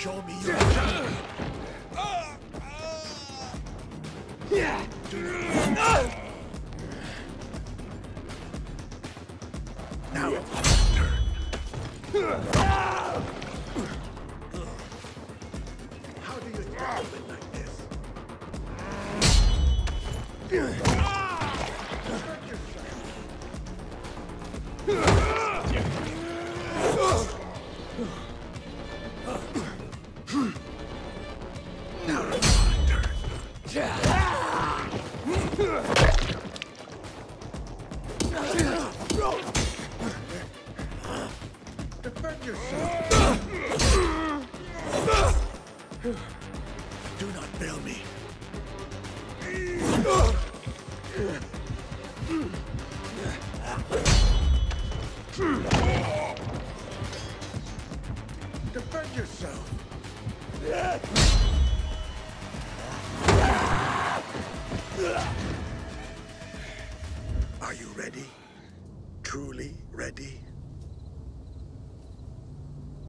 Show me your now it's your turn. How do you deal with like this? Defend yourself. Do not fail me. Defend yourself. Are you ready? Truly ready?